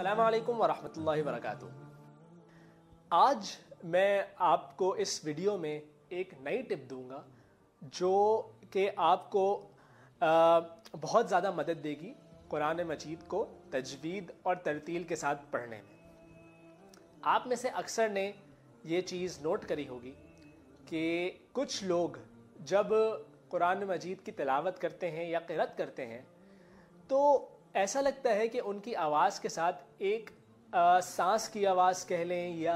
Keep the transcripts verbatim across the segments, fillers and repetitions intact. अस्सलामुअलैकुम वरहमतुल्लाहि वबरकातुहू। आज मैं आपको इस वीडियो में एक नई टिप दूंगा जो कि आपको आ, बहुत ज़्यादा मदद देगी कुरान मजीद को तजवीद और तरतील के साथ पढ़ने में। आप में से अक्सर ने ये चीज़ नोट करी होगी कि कुछ लोग जब कुरान मजीद की तिलावत करते हैं या क़िरत करते हैं तो ऐसा लगता है कि उनकी आवाज़ के साथ एक आ, सांस की आवाज़ कह लें या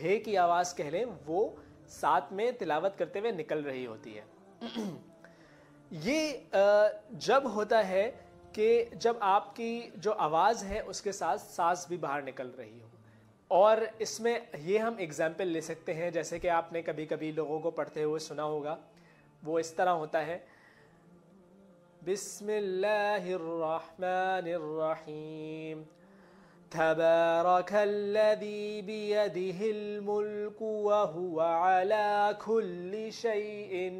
हे की आवाज़ कह लें, वो साथ में तिलावत करते हुए निकल रही होती है। ये आ, जब होता है कि जब आपकी जो आवाज़ है उसके साथ सांस भी बाहर निकल रही हो। और इसमें ये हम एग्ज़ाम्पल ले सकते हैं, जैसे कि आपने कभी कभी लोगों को पढ़ते हुए सुना होगा, वो इस तरह होता है बिस्मिल्लाहिर्रहमानिर्रहीम तबारकल्लज़ी बियदिहिल मुल्क व हुवा अला कुल्लि शैइन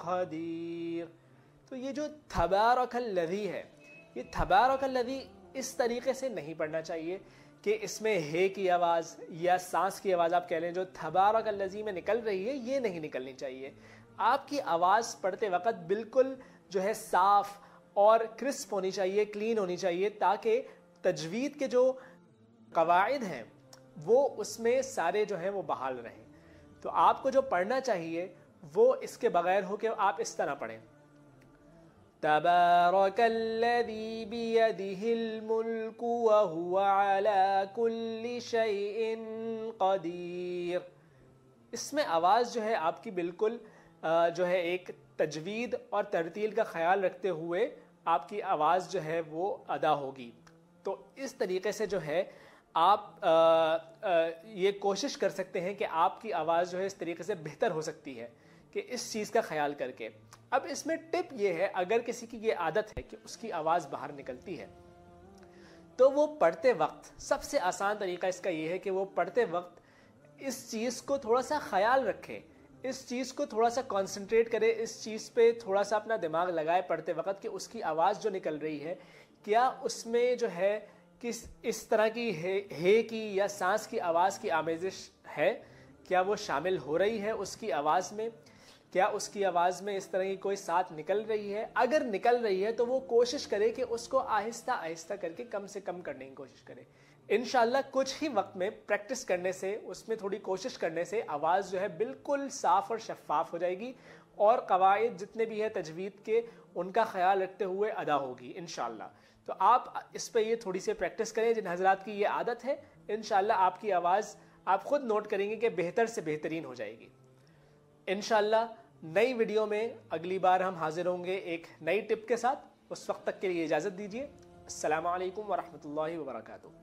क़दीर। तो ये जो तबारकल्लज़ी है, ये तबारकल्लज़ी इस तरीके से नहीं पढ़ना चाहिए कि इसमें हे की आवाज़ या सांस की आवाज़ आप कह लें जो तबारकल्लज़ी में निकल रही है, ये नहीं निकलनी चाहिए। आपकी आवाज़ पढ़ते वक्त बिल्कुल जो है साफ़ और क्रिस्प होनी चाहिए, क्लीन होनी चाहिए, ताकि तजवीद के जो कवायद हैं वो उसमें सारे जो हैं वो बहाल रहें। तो आपको जो पढ़ना चाहिए वो इसके बगैर हो कि आप इस तरह पढ़ें तबारकल्लज़ी बियदिहिल मुल्क व हुवा अला कुल्लि शैइन क़दीर। इसमें आवाज़ जो है आपकी बिल्कुल जो है एक तजवीद और तरतील का ख्याल रखते हुए आपकी आवाज़ जो है वो अदा होगी। तो इस तरीके से जो है आप आ, आ, ये कोशिश कर सकते हैं कि आपकी आवाज़ जो है इस तरीके से बेहतर हो सकती है कि इस चीज़ का ख्याल करके। अब इसमें टिप ये है, अगर किसी की ये आदत है कि उसकी आवाज़ बाहर निकलती है तो वो पढ़ते वक्त सबसे आसान तरीका इसका ये है कि वो पढ़ते वक्त इस चीज़ को थोड़ा सा ख्याल रखें, इस चीज़ को थोड़ा सा कंसंट्रेट करें, इस चीज़ पे थोड़ा सा अपना दिमाग लगाए पढ़ते वक्त कि उसकी आवाज़ जो निकल रही है क्या उसमें जो है किस इस तरह की हे, हे की या सांस की आवाज़ की आमेजिश है, क्या वो शामिल हो रही है उसकी आवाज़ में, क्या उसकी आवाज़ में इस तरह की कोई साथ निकल रही है। अगर निकल रही है तो वो कोशिश करे कि उसको आहिस्ता आहिस्ता करके कम से कम करने की कोशिश करे। इंशाल्लाह कुछ ही वक्त में प्रैक्टिस करने से, उसमें थोड़ी कोशिश करने से आवाज़ जो है बिल्कुल साफ़ और शफाफ हो जाएगी और कवायद जितने भी है तजवीद के उनका ख्याल रखते हुए अदा होगी इंशाल्लाह। तो आप इस पर ये थोड़ी सी प्रैक्टिस करें जिन हजरात की ये आदत है, इंशाल्लाह आपकी आवाज़ आप ख़ुद नोट करेंगे कि बेहतर से बेहतरीन हो जाएगी इंशाल्लाह। नई वीडियो में अगली बार हम हाजिर होंगे एक नई टिप के साथ। उस वक्त तक के लिए इजाज़त दीजिए। अस्सलामु अलैकुम वरहमतुल्लाहि वबरकातुहू।